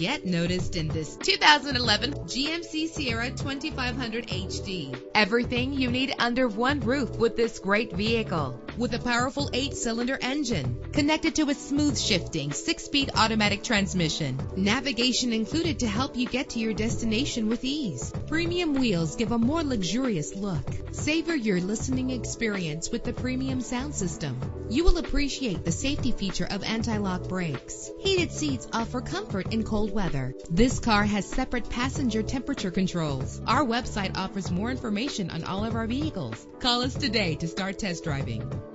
Get noticed in this 2011 GMC Sierra 2500 HD. Everything you need under one roof with this great vehicle. With a powerful 8-cylinder engine connected to a smooth shifting 6-speed automatic transmission. Navigation included to help you get to your destination with ease. Premium wheels give a more luxurious look. Savor your listening experience with the premium sound system. You will appreciate the safety feature of anti-lock brakes. Heated seats offer comfort in cold weather. This car has separate passenger temperature controls. Our website offers more information on all of our vehicles. Call us today to start test driving.